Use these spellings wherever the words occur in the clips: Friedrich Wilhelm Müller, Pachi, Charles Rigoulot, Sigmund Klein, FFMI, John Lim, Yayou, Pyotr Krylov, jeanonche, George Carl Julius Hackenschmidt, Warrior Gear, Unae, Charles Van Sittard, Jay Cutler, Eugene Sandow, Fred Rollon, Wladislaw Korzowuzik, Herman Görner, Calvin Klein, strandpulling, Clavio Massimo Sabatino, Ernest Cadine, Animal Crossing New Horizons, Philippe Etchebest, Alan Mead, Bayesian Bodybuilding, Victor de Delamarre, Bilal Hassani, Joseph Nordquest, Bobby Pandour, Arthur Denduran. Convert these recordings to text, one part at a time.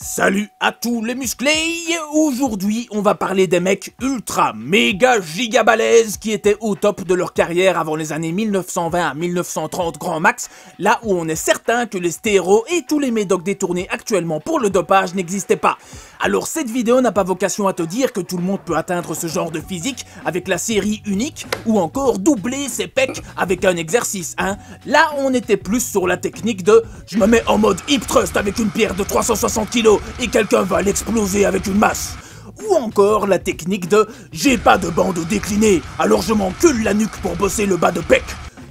Salut à tous les musclés! Aujourd'hui, on va parler des mecs ultra, méga, giga balèzes qui étaient au top de leur carrière avant les années 1920 à 1930 grand max, là où on est certain que les stéros et tous les médocs détournés actuellement pour le dopage n'existaient pas. Alors cette vidéo n'a pas vocation à te dire que tout le monde peut atteindre ce genre de physique avec la série unique ou encore doubler ses pecs avec un exercice, hein. Là, on était plus sur la technique de « je me mets en mode hip thrust avec une pierre de 360 kg » et quelqu'un va l'exploser avec une masse. Ou encore la technique de « j'ai pas de bande déclinée, alors je m'encule la nuque pour bosser le bas de pec ».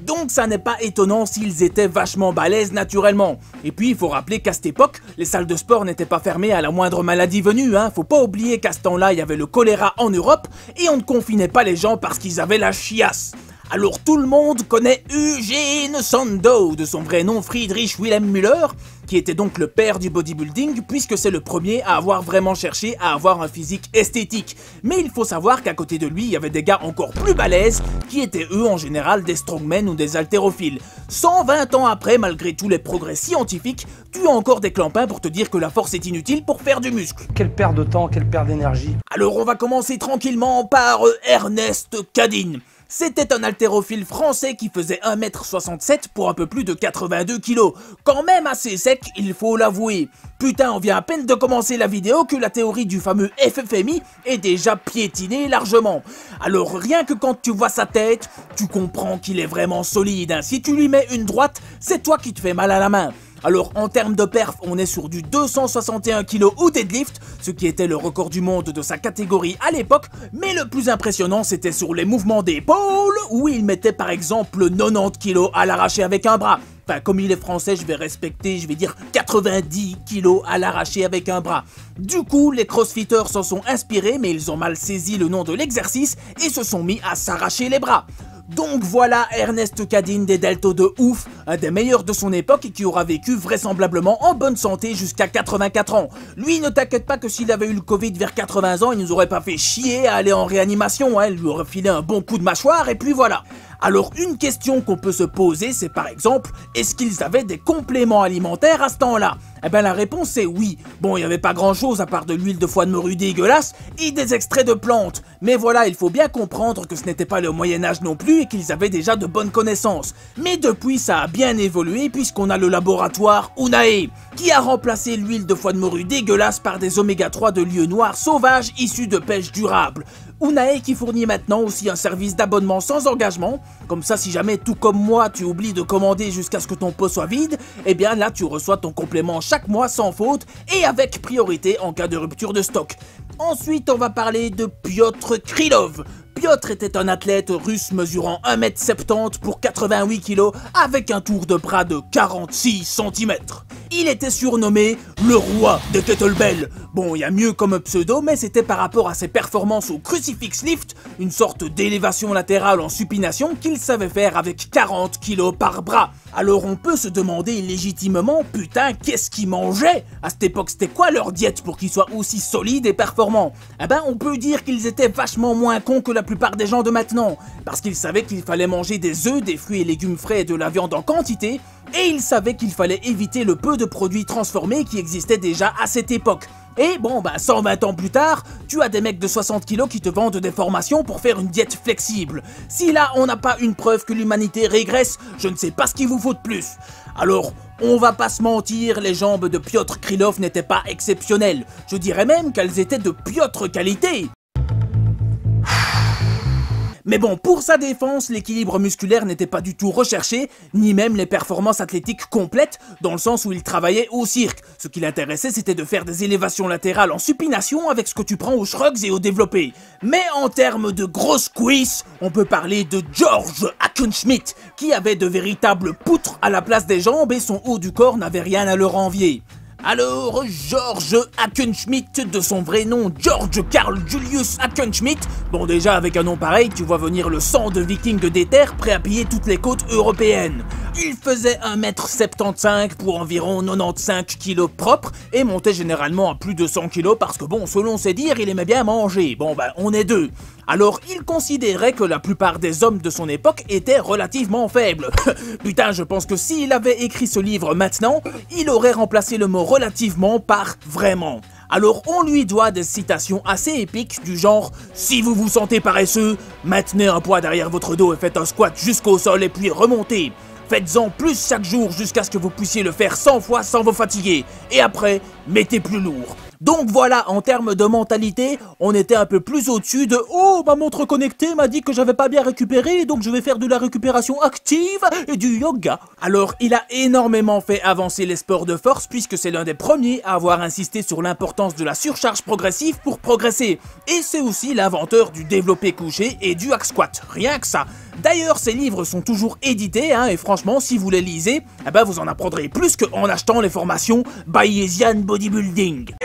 Donc ça n'est pas étonnant s'ils étaient vachement balèzes naturellement. Et puis il faut rappeler qu'à cette époque, les salles de sport n'étaient pas fermées à la moindre maladie venue, hein. Faut pas oublier qu'à ce temps-là, il y avait le choléra en Europe et on ne confinait pas les gens parce qu'ils avaient la chiasse. Alors tout le monde connaît Eugene Sandow, de son vrai nom Friedrich Wilhelm Müller, qui était donc le père du bodybuilding puisque c'est le premier à avoir vraiment cherché à avoir un physique esthétique. Mais il faut savoir qu'à côté de lui, il y avait des gars encore plus balèzes qui étaient eux en général des strongmen ou des haltérophiles. 120 ans après, malgré tous les progrès scientifiques, tu as encore des clampins pour te dire que la force est inutile pour faire du muscle. Quelle perte de temps, quelle perte d'énergie. Alors on va commencer tranquillement par Ernest Cadine. C'était un haltérophile français qui faisait 1m67 pour un peu plus de 82 kg. Quand même assez sec, il faut l'avouer. Putain, on vient à peine de commencer la vidéo que la théorie du fameux FFMI est déjà piétinée largement. Alors rien que quand tu vois sa tête, tu comprends qu'il est vraiment solide, hein. Si tu lui mets une droite, c'est toi qui te fais mal à la main. Alors en termes de perf, on est sur du 261 kg au deadlift, ce qui était le record du monde de sa catégorie à l'époque, mais le plus impressionnant c'était sur les mouvements d'épaule, où il mettait par exemple 90 kg à l'arraché avec un bras. Enfin, comme il est français, je vais respecter, je vais dire 90 kg à l'arraché avec un bras. Du coup, les crossfitters s'en sont inspirés, mais ils ont mal saisi le nom de l'exercice et se sont mis à s'arracher les bras. Donc voilà Ernest Cadine, des deltos de ouf, un des meilleurs de son époque et qui aura vécu vraisemblablement en bonne santé jusqu'à 84 ans. Lui, ne t'inquiète pas que s'il avait eu le Covid vers 80 ans, il nous aurait pas fait chier à aller en réanimation, hein. Il lui aurait filé un bon coup de mâchoire et puis voilà. Alors une question qu'on peut se poser, c'est par exemple, est-ce qu'ils avaient des compléments alimentaires à ce temps-là? Eh ben la réponse est oui. Bon, il n'y avait pas grand-chose à part de l'huile de foie de morue dégueulasse et des extraits de plantes. Mais voilà, il faut bien comprendre que ce n'était pas le Moyen-Âge non plus et qu'ils avaient déjà de bonnes connaissances. Mais depuis, ça a bien évolué puisqu'on a le laboratoire Unae, qui a remplacé l'huile de foie de morue dégueulasse par des oméga-3 de lieu noir sauvage issus de pêche durable. Unae qui fournit maintenant aussi un service d'abonnement sans engagement, comme ça si jamais tout comme moi tu oublies de commander jusqu'à ce que ton pot soit vide, eh bien là tu reçois ton complément chaque mois sans faute et avec priorité en cas de rupture de stock. Ensuite on va parler de Pyotr Krylov. Pyotr était un athlète russe mesurant 1m70 pour 88 kg avec un tour de bras de 46 cm. Il était surnommé le roi des kettlebells. Bon, il y a mieux comme pseudo, mais c'était par rapport à ses performances au crucifix lift, une sorte d'élévation latérale en supination qu'il savait faire avec 40 kg par bras. Alors on peut se demander légitimement, putain, qu'est-ce qu'ils mangeaient? À cette époque, c'était quoi leur diète pour qu'ils soient aussi solides et performants? Eh ben, on peut dire qu'ils étaient vachement moins cons que la plupart des gens de maintenant, parce qu'ils savaient qu'il fallait manger des œufs, des fruits et légumes frais et de la viande en quantité, et ils savaient qu'il fallait éviter le peu de produits transformés qui existaient déjà à cette époque. Et bon, bah 120 ans plus tard, tu as des mecs de 60 kilos qui te vendent des formations pour faire une diète flexible. Si là on n'a pas une preuve que l'humanité régresse, je ne sais pas ce qu'il vous faut de plus. Alors, on va pas se mentir, les jambes de Pyotr Krylov n'étaient pas exceptionnelles. Je dirais même qu'elles étaient de piètre qualité. Mais bon, pour sa défense, l'équilibre musculaire n'était pas du tout recherché, ni même les performances athlétiques complètes, dans le sens où il travaillait au cirque. Ce qui l'intéressait, c'était de faire des élévations latérales en supination avec ce que tu prends aux shrugs et aux développés. Mais en termes de grosses cuisses, on peut parler de George Hackenschmidt, qui avait de véritables poutres à la place des jambes et son haut du corps n'avait rien à leur envier. Alors, George Hackenschmidt, de son vrai nom George Carl Julius Hackenschmidt, bon déjà avec un nom pareil, tu vois venir le sang de viking des terres prêt à piller toutes les côtes européennes. Il faisait 1,75 m pour environ 95 kg propre et montait généralement à plus de 100 kg parce que bon, selon ses dires, il aimait bien manger. Bon ben, on est deux. Alors il considérait que la plupart des hommes de son époque étaient relativement faibles. Putain, je pense que s'il avait écrit ce livre maintenant, il aurait remplacé le mot relativement par vraiment. Alors on lui doit des citations assez épiques du genre « Si vous vous sentez paresseux, maintenez un poids derrière votre dos et faites un squat jusqu'au sol et puis remontez. Faites-en plus chaque jour jusqu'à ce que vous puissiez le faire 100 fois sans vous fatiguer. Et après, mettez plus lourd. » Donc voilà, en termes de mentalité, on était un peu plus au-dessus de « Oh, ma montre connectée m'a dit que j'avais pas bien récupéré, donc je vais faire de la récupération active et du yoga. » Alors, il a énormément fait avancer les sports de force puisque c'est l'un des premiers à avoir insisté sur l'importance de la surcharge progressive pour progresser. Et c'est aussi l'inventeur du développé couché et du hack squat, rien que ça. D'ailleurs, ces livres sont toujours édités, hein, et franchement, si vous les lisez, eh ben vous en apprendrez plus qu'en achetant les formations Bayesian Bodybuilding.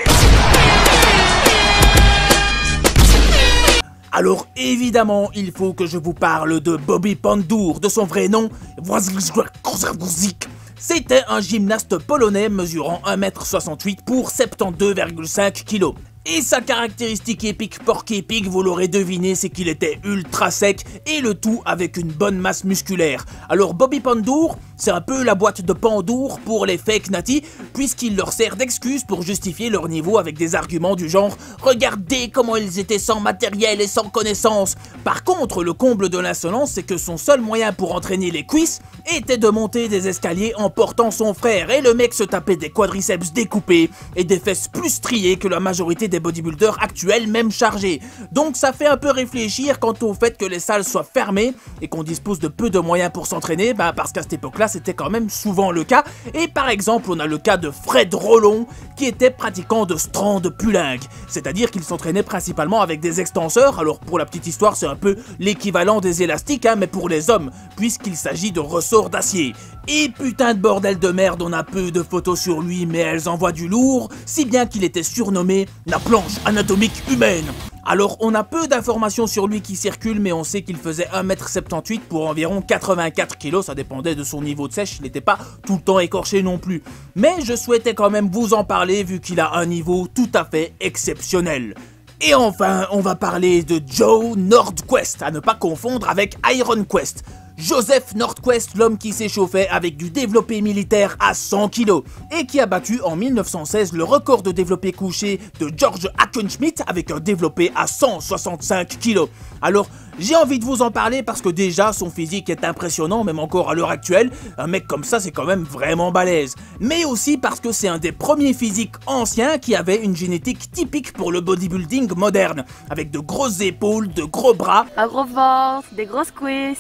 Alors évidemment, il faut que je vous parle de Bobby Pandour, de son vrai nom, Wladislaw Korzowuzik. C'était un gymnaste polonais mesurant 1,68 m pour 72,5 kg. Et sa caractéristique épique porc épique, vous l'aurez deviné, c'est qu'il était ultra sec et le tout avec une bonne masse musculaire. Alors Bobby Pandour, c'est un peu la boîte de Pandour pour les fake natty, puisqu'il leur sert d'excuse pour justifier leur niveau avec des arguments du genre « Regardez comment ils étaient sans matériel et sans connaissance ». Par contre, le comble de l'insolence, c'est que son seul moyen pour entraîner les cuisses était de monter des escaliers en portant son frère, et le mec se tapait des quadriceps découpés et des fesses plus striées que la majorité des bodybuilders actuels, même chargés. Donc ça fait un peu réfléchir quant au fait que les salles soient fermées et qu'on dispose de peu de moyens pour s'entraîner, bah parce qu'à cette époque-là, c'était quand même souvent le cas. Et par exemple, on a le cas de Fred Rollon, qui était pratiquant de strand de pulingue, c'est-à-dire qu'il s'entraînait principalement avec des extenseurs. Alors pour la petite histoire, c'est un peu l'équivalent des élastiques, hein, mais pour les hommes, puisqu'il s'agit de ressorts d'acier. Et putain de bordel de merde, on a peu de photos sur lui, mais elles envoient du lourd, si bien qu'il était surnommé la planche anatomique humaine. Alors on a peu d'informations sur lui qui circulent, mais on sait qu'il faisait 1,78 m pour environ 84 kg, ça dépendait de son niveau de sèche, il n'était pas tout le temps écorché non plus. Mais je souhaitais quand même vous en parler vu qu'il a un niveau tout à fait exceptionnel. Et enfin, on va parler de Joe Nordquest, à ne pas confondre avec Iron Quest. Joseph Nordquest, l'homme qui s'échauffait avec du développé militaire à 100 kg et qui a battu en 1916 le record de développé couché de George Hackenschmidt avec un développé à 165 kg. Alors, j'ai envie de vous en parler parce que déjà, son physique est impressionnant, même encore à l'heure actuelle. Un mec comme ça, c'est quand même vraiment balèze. Mais aussi parce que c'est un des premiers physiques anciens qui avait une génétique typique pour le bodybuilding moderne, avec de grosses épaules, de gros bras, un gros ventre, des grosses cuisses.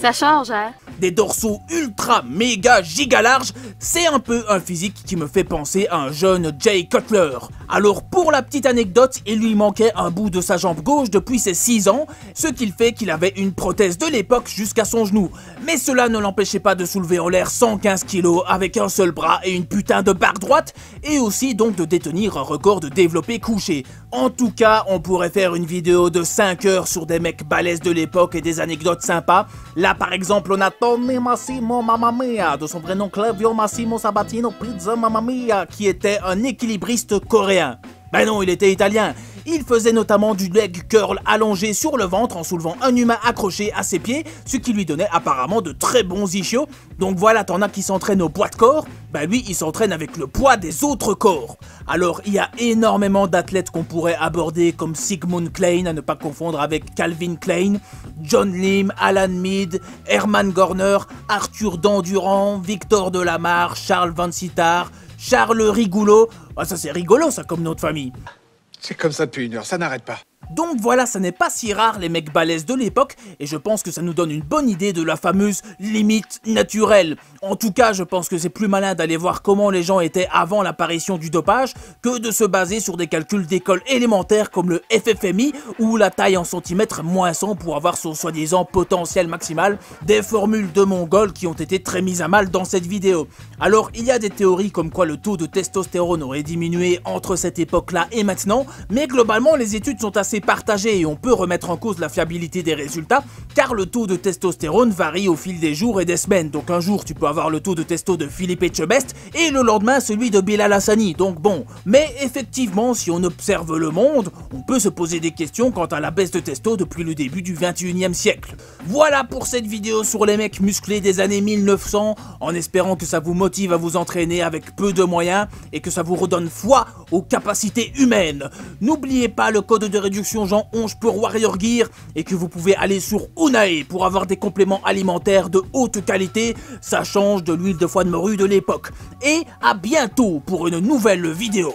Ça change, hein? Des dorsaux ultra, méga, giga larges, c'est un peu un physique qui me fait penser à un jeune Jay Cutler. Alors pour la petite anecdote, il lui manquait un bout de sa jambe gauche depuis ses 6 ans, ce qui fait qu'il avait une prothèse de l'époque jusqu'à son genou. Mais cela ne l'empêchait pas de soulever en l'air 115 kg avec un seul bras et une putain de barre droite, et aussi donc de détenir un record de développé couché. En tout cas, on pourrait faire une vidéo de 5 heures sur des mecs balèzes de l'époque et des anecdotes sympas. Là par exemple, on a Tony Massimo, Mamma Mia, de son vrai nom Clavio Massimo Sabatino, Pizza Mamma Mia, qui était un équilibriste coréen. Ben non, il était italien. Il faisait notamment du leg curl allongé sur le ventre en soulevant un humain accroché à ses pieds, ce qui lui donnait apparemment de très bons ischios. Donc voilà, t'en as qui s'entraînent au poids de corps, bah lui il s'entraîne avec le poids des autres corps. Alors il y a énormément d'athlètes qu'on pourrait aborder comme Sigmund Klein, à ne pas confondre avec Calvin Klein, John Lim, Alan Mead, Herman Görner, Arthur Denduran, Victor de Delamarre, Charles Van Sittard, Charles Rigoulot, ah, ça c'est rigolo ça comme nom de famille. C'est comme ça depuis une heure, ça n'arrête pas. Donc voilà, ça n'est pas si rare les mecs balèzes de l'époque, et je pense que ça nous donne une bonne idée de la fameuse limite naturelle. En tout cas, je pense que c'est plus malin d'aller voir comment les gens étaient avant l'apparition du dopage que de se baser sur des calculs d'école élémentaire comme le FFMI ou la taille en centimètres moins 100 pour avoir son soi-disant potentiel maximal, des formules de Mongol qui ont été très mises à mal dans cette vidéo. Alors il y a des théories comme quoi le taux de testostérone aurait diminué entre cette époque-là et maintenant, mais globalement les études sont assez est partagé et on peut remettre en cause la fiabilité des résultats car le taux de testostérone varie au fil des jours et des semaines. Donc un jour tu peux avoir le taux de testo de Philippe Etchebest et le lendemain celui de Bilal Hassani. Donc bon, mais effectivement si on observe le monde, on peut se poser des questions quant à la baisse de testo depuis le début du 21e siècle. Voilà pour cette vidéo sur les mecs musclés des années 1900, en espérant que ça vous motive à vous entraîner avec peu de moyens et que ça vous redonne foi aux capacités humaines. N'oubliez pas le code de réduction Jean Onge pour Warrior Gear et que vous pouvez aller sur Unae pour avoir des compléments alimentaires de haute qualité, ça change de l'huile de foie de morue de l'époque. Et à bientôt pour une nouvelle vidéo.